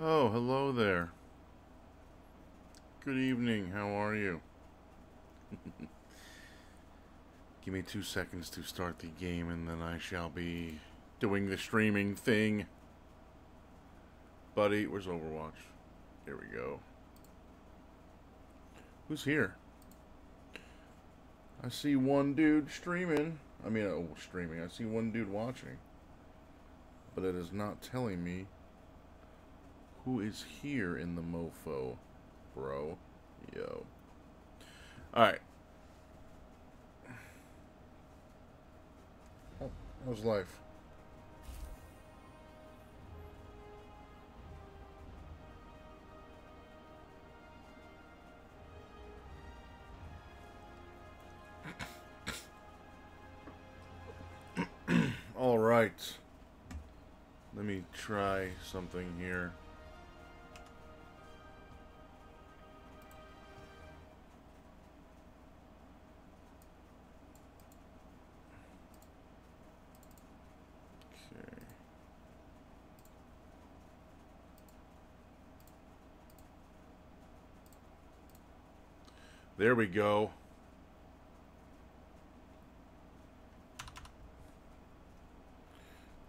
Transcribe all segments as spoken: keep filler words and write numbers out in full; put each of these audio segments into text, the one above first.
Oh, hello there. Good evening, how are you? Give me two seconds to start the game and then I shall be doing the streaming thing. Buddy, where's Overwatch? There we go. Who's here? I see one dude streaming. I mean, oh, streaming. I see one dude watching. But it is not telling me who is here in the mofo, bro. Yo. Alright. Oh, how's life? All right, let me try something here. Okay. There we go.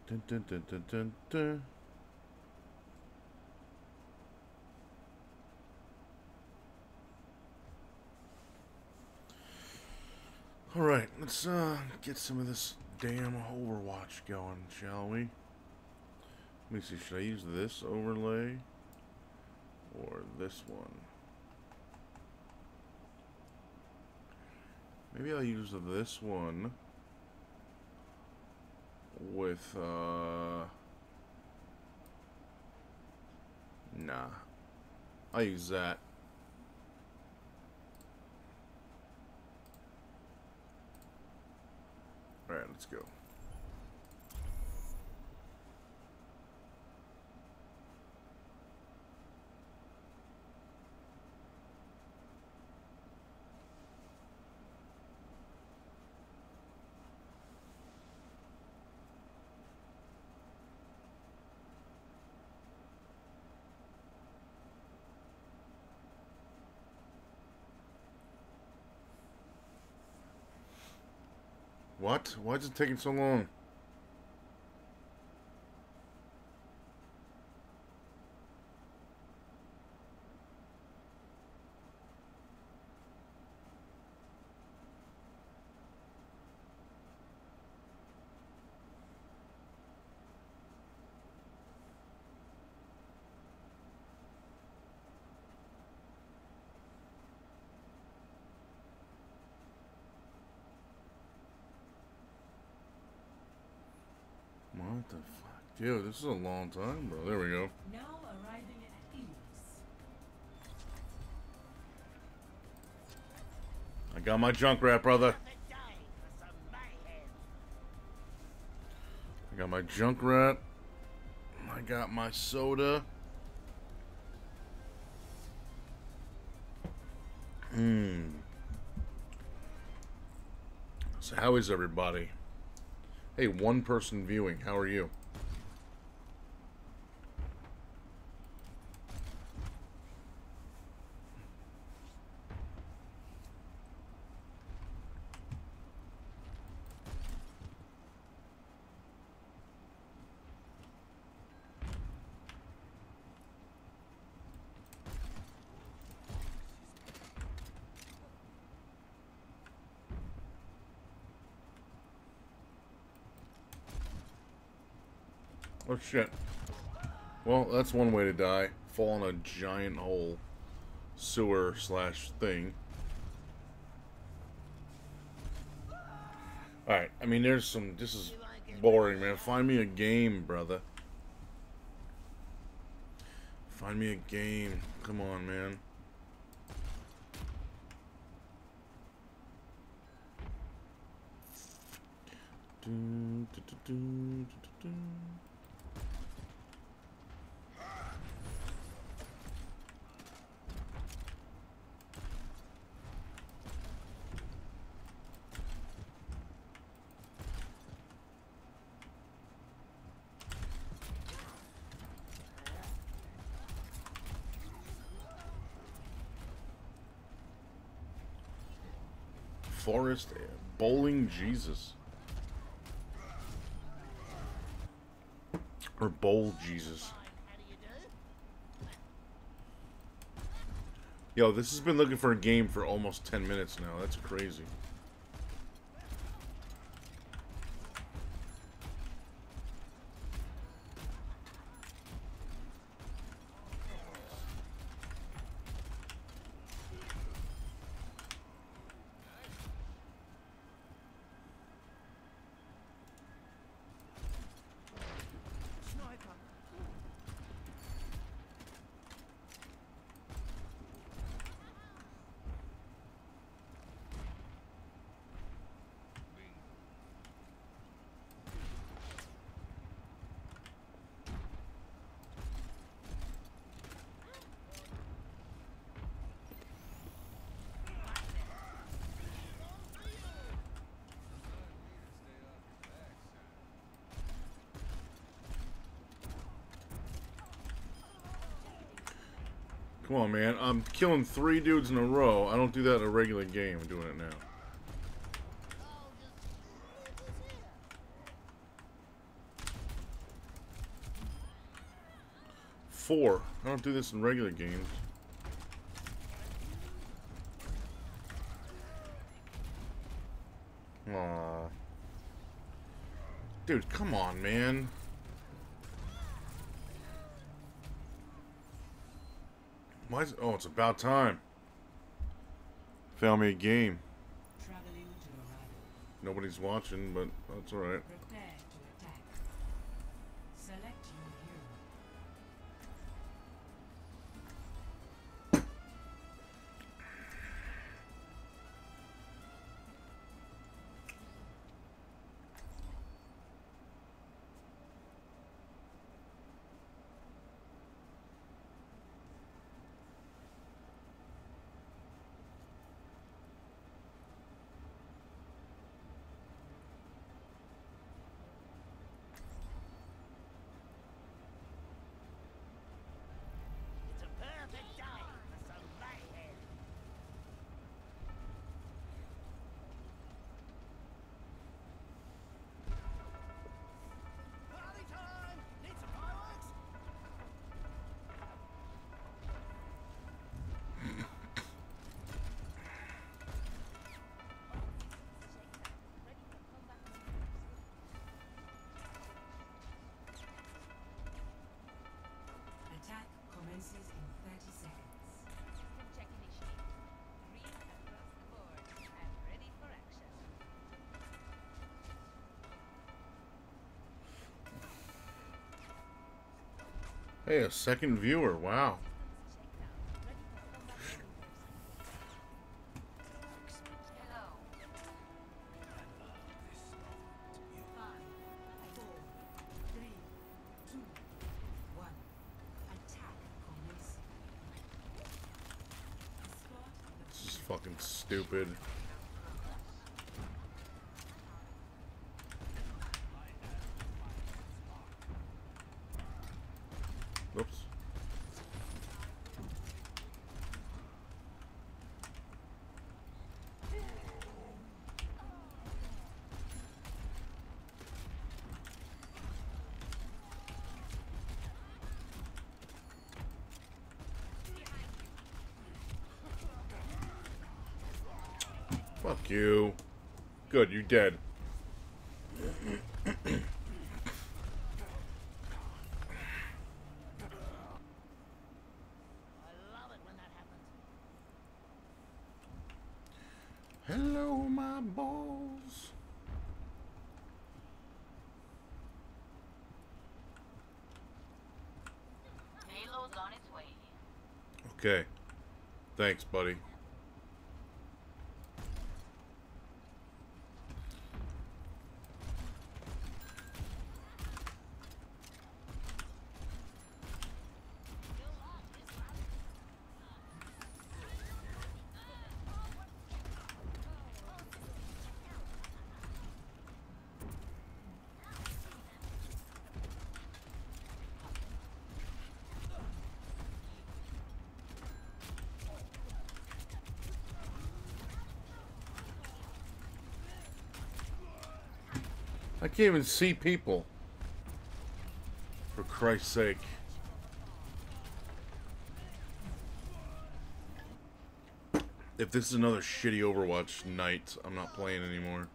Dun, dun, dun, dun, dun, dun. All right, let's uh, get some of this damn Overwatch going, shall we? Let me see, should I use this overlay or this one? Maybe I'll use this one with uh nah, I'll use that. All right, let's go. What? Why is it taking so long? Yo, this is a long time, bro. There we go. Now arriving at Eve's. I got my Junkrat, brother. I got my Junkrat. I got my soda. Mmm. So how is everybody? Hey, one person viewing. How are you? Oh shit. Well, that's one way to die. Fall in a giant hole. Sewer slash thing. Alright, I mean there's some, this is boring, man. Find me a game, brother. Find me a game. Come on, man. Dun, dun, dun, dun, dun, dun. Forest Bowling Jesus. Or Bowl Jesus. Yo, this has been looking for a game for almost ten minutes now. That's crazy. Come on, man. I'm killing three dudes in a row. I don't do that in a regular game. I'm doing it now. Four. I don't do this in regular games. Aww. Dude, come on, man. Why is it? Oh, it's about time. Found me a game. Nobody's watching, but that's all right. Hey, a second viewer, wow. This is fucking stupid. Fuck you. Good, you're dead. Okay. Thanks, buddy. I can't even see people. For Christ's sake. If this is another shitty Overwatch night, I'm not playing anymore.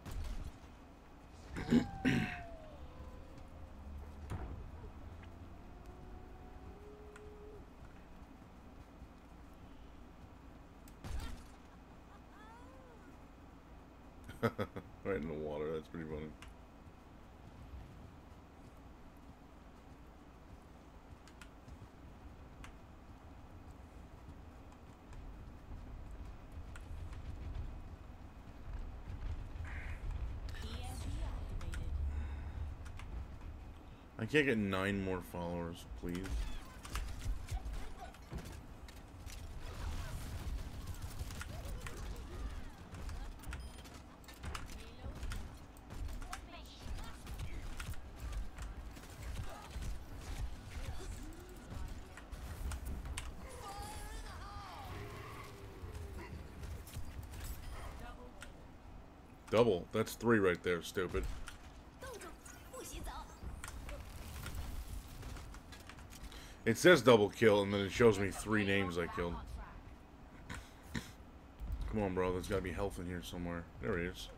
Right in the water, that's pretty funny. I can't get nine more followers, please. Double. That's three right there, stupid. It says double kill, and then it shows me three names I killed. Come on, bro. There's got to be health in here somewhere. There he is.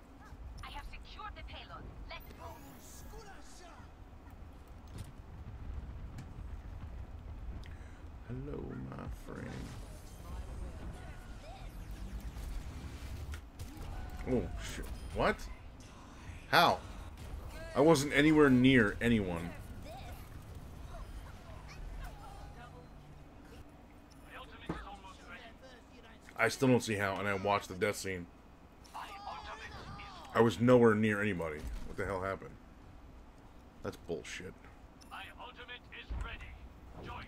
I have secured the payload. Let's go. Hello, my friend. Oh, shit. What? How? I wasn't anywhere near anyone. I still don't see how, and I watched the death scene. I was nowhere near anybody. What the hell happened? That's bullshit. My ultimate is ready. Join me.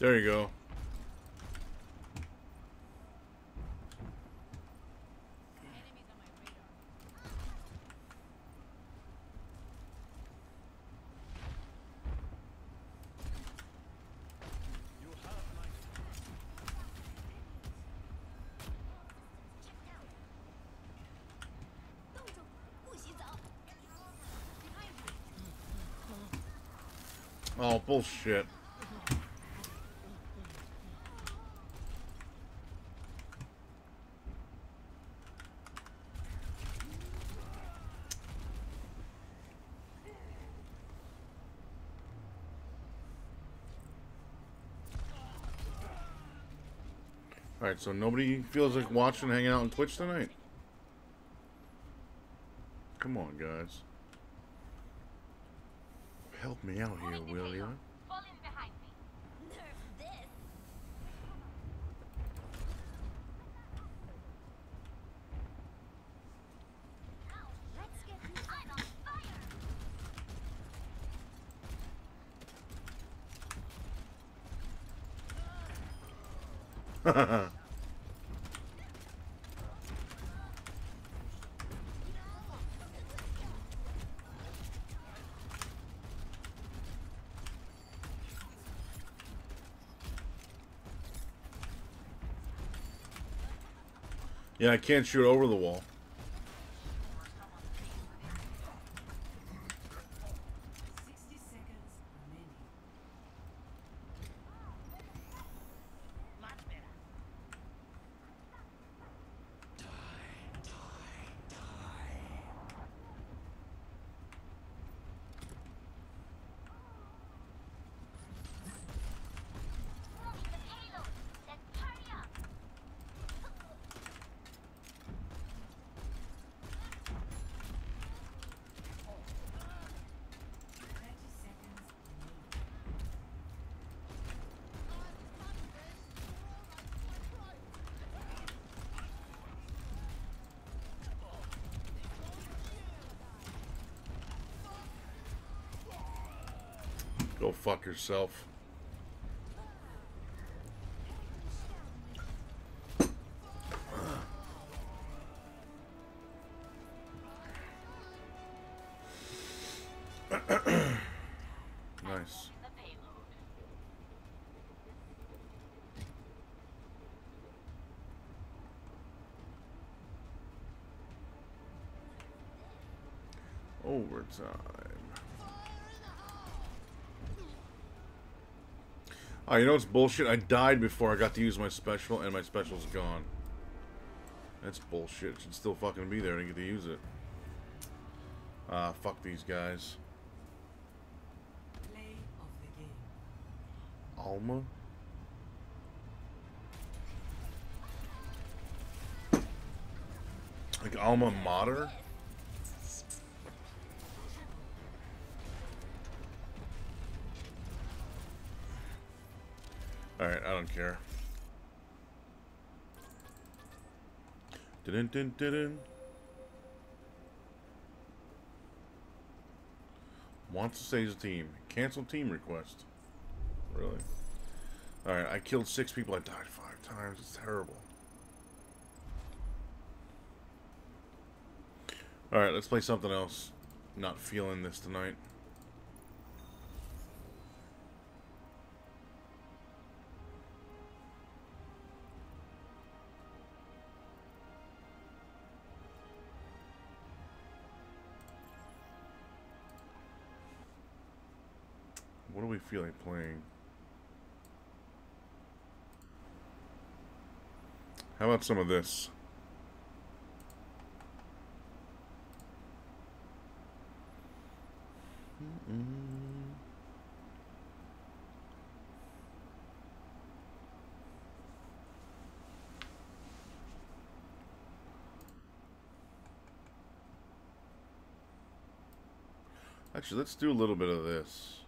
There you go. Oh, bullshit. Alright, so nobody feels like watching, hanging out on Twitch tonight? Come on, guys. Help me out here, will ya? Yeah, I can't shoot over the wall. Go fuck yourself. Nice. Overtime. Oh, you know what's bullshit? I died before I got to use my special, and my special's gone. That's bullshit. It should still fucking be there and get to use it. Ah, fuck these guys. Play of the game. Alma? Like Alma Mater? Alright, I don't care. Didn't, didn't, didn't. Wants to save the team. Cancel team request. Really? Alright, I killed six people. I died five times. It's terrible. Alright, let's play something else. Not feeling this tonight. Feel like playing. How about some of this? Mm-mm. Actually, let's do a little bit of this.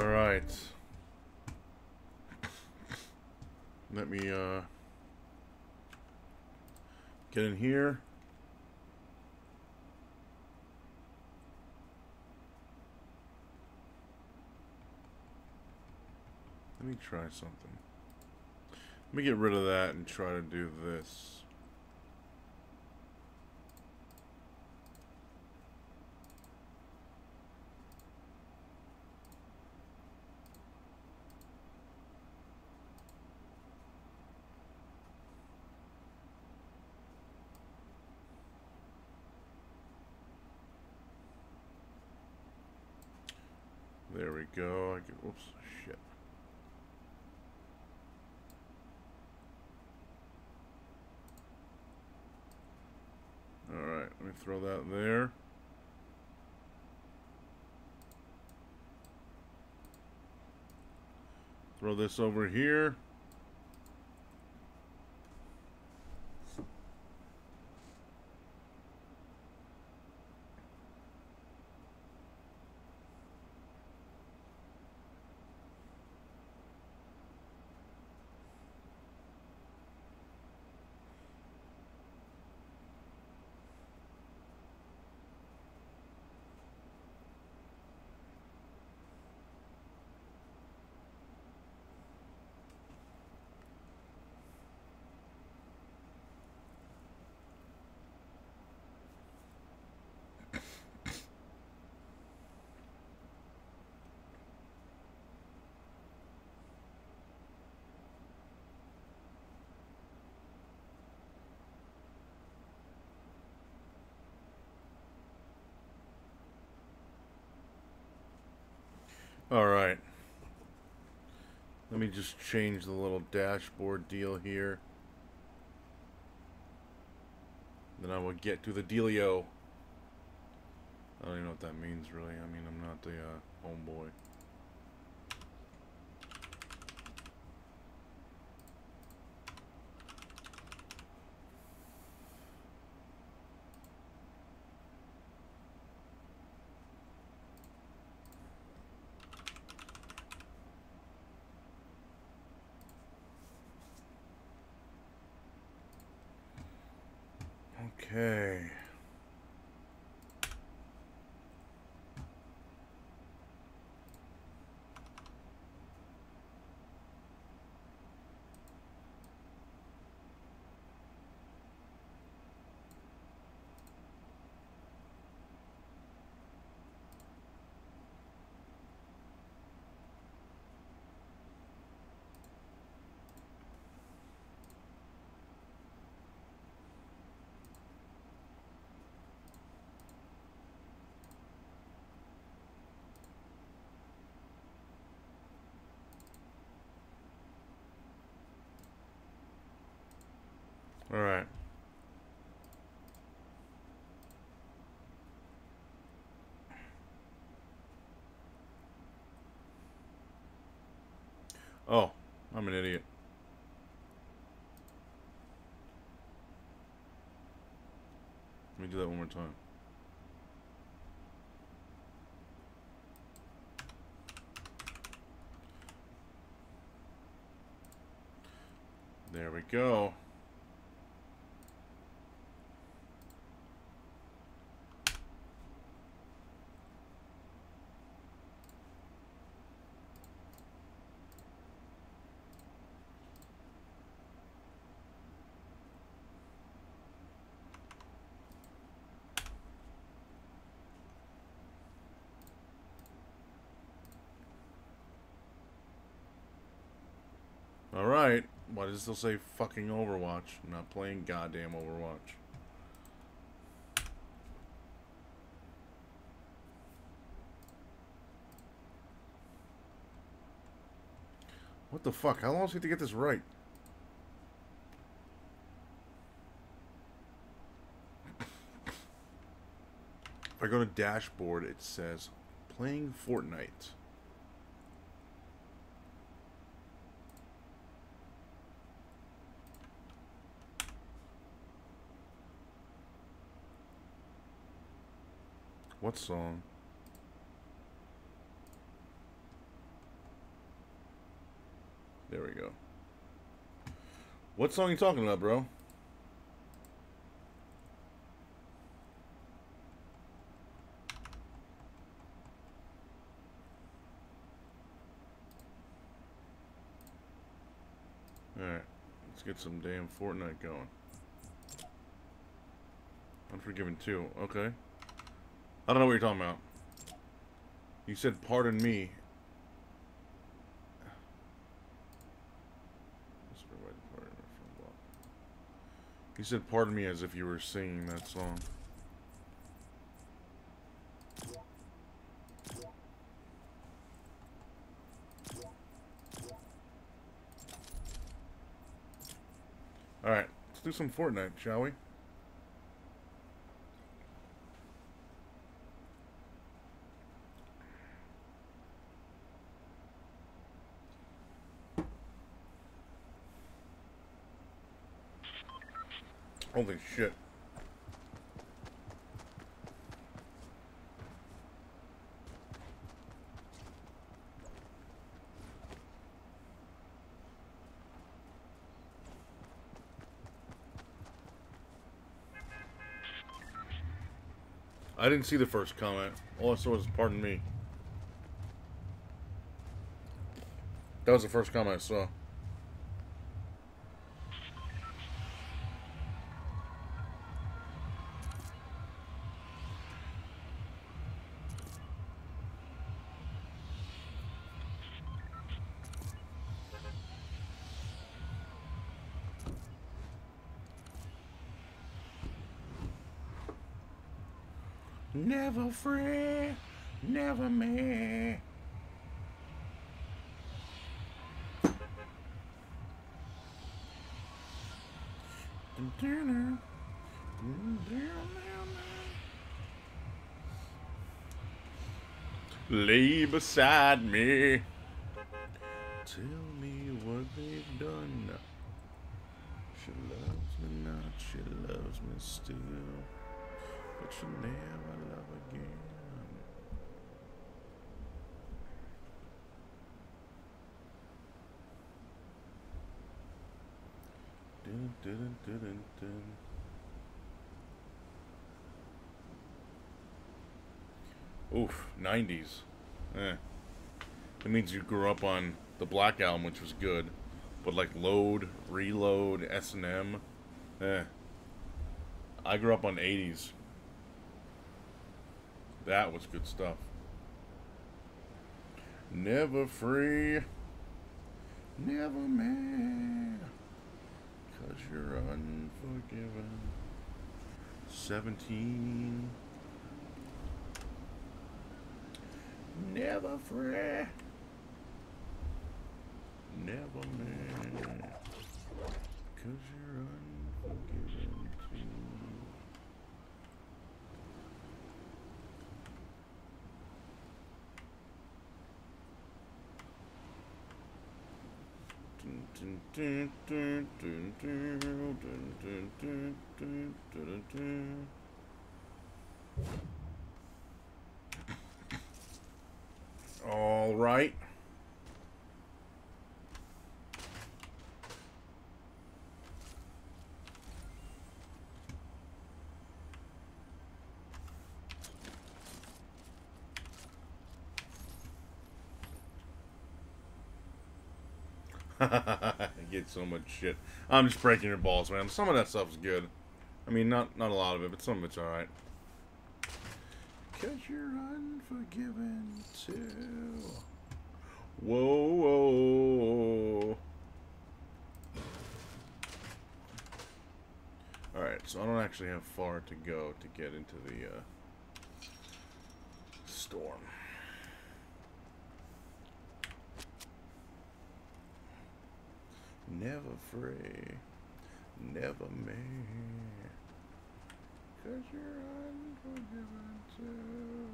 Alright. Let me uh, get in here. Let me try something. Let me get rid of that and try to do this. There we go. I get, oops, shit. Alright, let me throw that there. Throw this over here. Alright, let me just change the little dashboard deal here, then I will get to the dealio. I don't even know what that means really. I mean, I'm not the uh, homeboy. All right. Oh, I'm an idiot. Let me do that one more time. There we go. Alright, why does it still say fucking Overwatch? I'm not playing goddamn Overwatch. What the fuck? How long does it take to get this right? If I go to dashboard, it says playing Fortnite. What song? There we go. What song are you talking about, bro? Alright, let's get some damn Fortnite going. Unforgiven two, okay. I don't know what you're talking about. You said, pardon me. You said, pardon me, as if you were singing that song. Alright, let's do some Fortnite, shall we? Holy shit. I didn't see the first comment. All I saw was pardon me. That was the first comment I saw. Never free, never me. Lay beside me. Tell me what they've done. She loves me not, she loves me still. But she'll never love again. Dun, dun, dun, dun, dun. Oof, nineties. Eh. That means you grew up on the Black Album, which was good. But like Load, Reload, S and M. Eh. I grew up on eighties. That was good stuff. Never free, never man, 'cause you're unforgiven. Seventeen. Never free, never man, 'cause you're unforgiven. All right. I get so much shit. I'm just breaking your balls, man. Some of that stuff's good. I mean, not not a lot of it, but some of it's alright. 'Cause you're unforgiven, too. Whoa, whoa, whoa. Alright, so I don't actually have far to go to get into the uh, storm. Never free, never man, 'cause you're unforgiven too.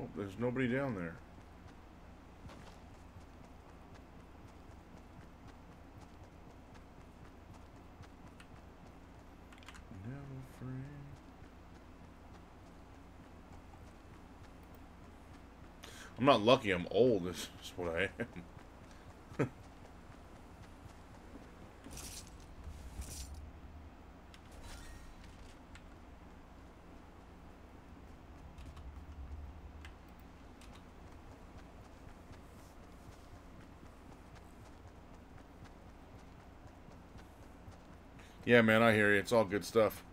Oh, there's nobody down there. Never free. I'm not lucky, I'm old. This is what I am. Yeah, man, I hear you. It's all good stuff.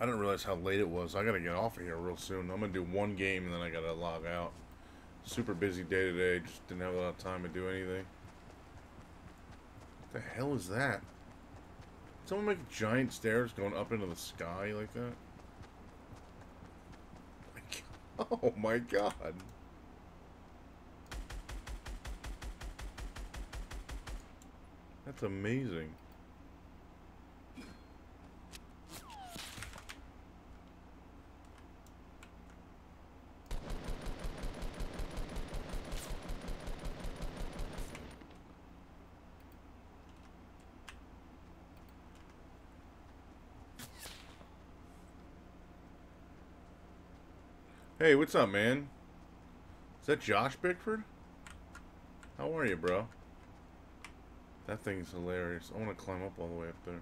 I didn't realize how late it was. I gotta get off of here real soon. I'm gonna do one game and then I gotta log out. Super busy day today. Just didn't have a lot of time to do anything. What the hell is that? Did someone make giant stairs going up into the sky like that? Oh my god. That's amazing. Hey, what's up, man? Is that Josh Bickford? How are you, bro? That thing's hilarious. I want to climb up all the way up there.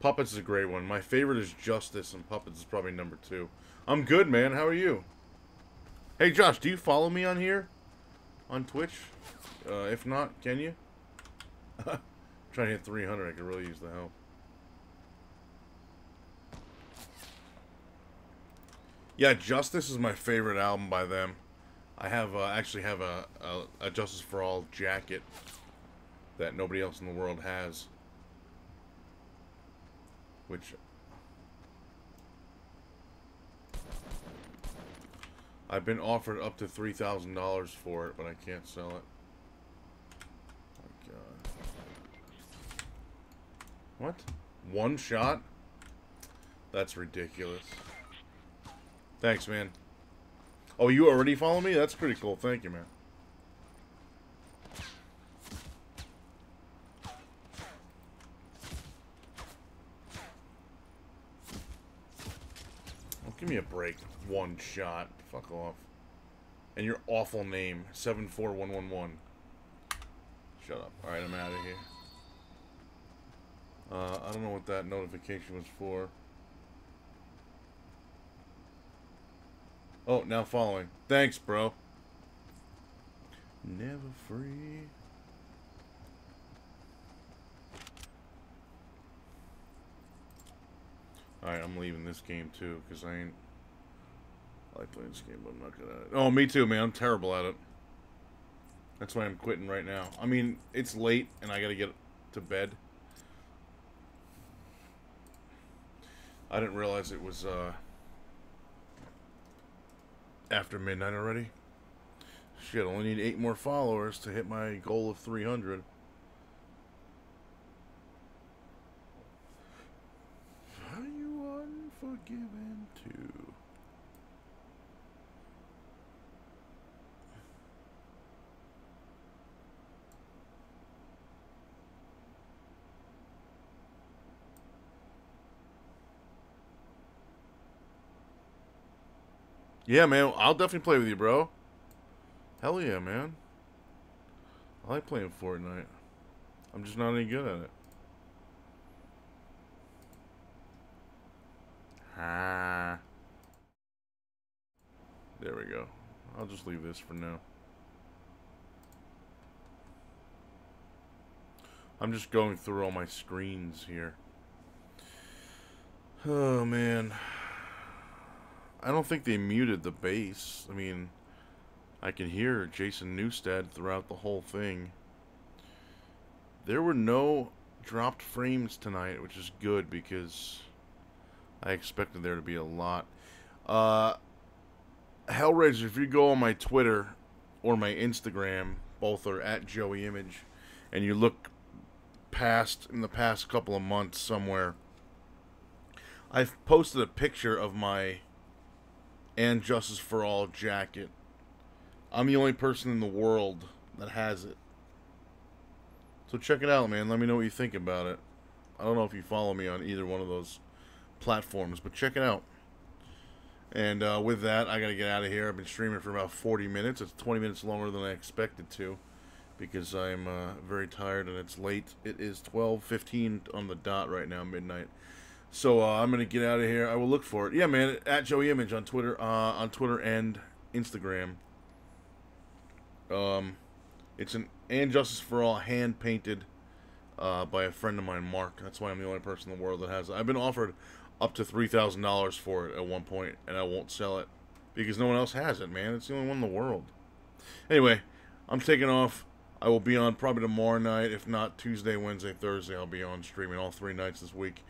Puppets is a great one. My favorite is Justice, and Puppets is probably number two. I'm good, man. How are you? Hey, Josh, do you follow me on here? On Twitch? Uh, if not, can you? I'm trying to hit three hundred. I could really use the help. Yeah, Justice is my favorite album by them. I have uh, actually have a, a, a Justice for All jacket that nobody else in the world has. Which I've been offered up to three thousand dollars for it, but I can't sell it. Oh God. What? One shot? That's ridiculous. Thanks, man. Oh, you already follow me? That's pretty cool. Thank you, man. Give me a break. One shot. Fuck off. And your awful name. seven four one one one. Shut up. Alright, I'm out of here. Uh, I don't know what that notification was for. Oh, now following. Thanks, bro. Never free. Alright, I'm leaving this game too, because I ain't... I like playing this game, but I'm not good at it. Oh, me too, man. I'm terrible at it. That's why I'm quitting right now. I mean, it's late, and I gotta get to bed. I didn't realize it was, uh... after midnight already. Shit, I only need eight more followers to hit my goal of three hundred. Forgiven too. Yeah, man, I'll definitely play with you, bro. Hell yeah, man. I like playing Fortnite. I'm just not any good at it. Ah. There we go. I'll just leave this for now. I'm just going through all my screens here. Oh, man. I don't think they muted the bass. I mean, I can hear Jason Newstead throughout the whole thing. There were no dropped frames tonight, which is good because... I expected there to be a lot. Uh, Hellraiser, if you go on my Twitter or my Instagram, both are at Joey Image, and you look past, in the past couple of months somewhere, I've posted a picture of my And Justice for All jacket. I'm the only person in the world that has it. So check it out, man. Let me know what you think about it. I don't know if you follow me on either one of those platforms, but check it out. And uh, with that, I gotta get out of here. I've been streaming for about forty minutes. It's twenty minutes longer than I expected to because I'm uh, very tired and it's late. It is twelve fifteen on the dot right now, midnight. So uh, I'm gonna get out of here. I will look for it. Yeah, man, at Joey Image on Twitter, uh, on Twitter and Instagram. Um, it's an And Justice for All hand painted uh, by a friend of mine, Mark. That's why I'm the only person in the world that has it. I've been offered up to three thousand dollars for it at one point, and I won't sell it because no one else has it, man. It's the only one in the world. Anyway, I'm taking off. I will be on probably tomorrow night, if not Tuesday, Wednesday, Thursday. I'll be on streaming all three nights this week.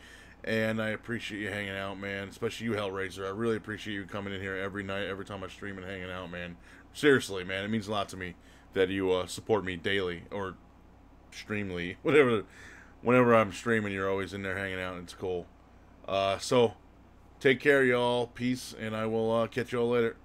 And I appreciate you hanging out, man. Especially you, Hellraiser. I really appreciate you coming in here every night, every time I stream and hanging out, man. Seriously, man. It means a lot to me that you uh, support me daily or streamly. Whatever. Whenever I'm streaming, you're always in there hanging out, and it's cool. Uh, so, take care, y'all. Peace, and I will uh, catch y'all later.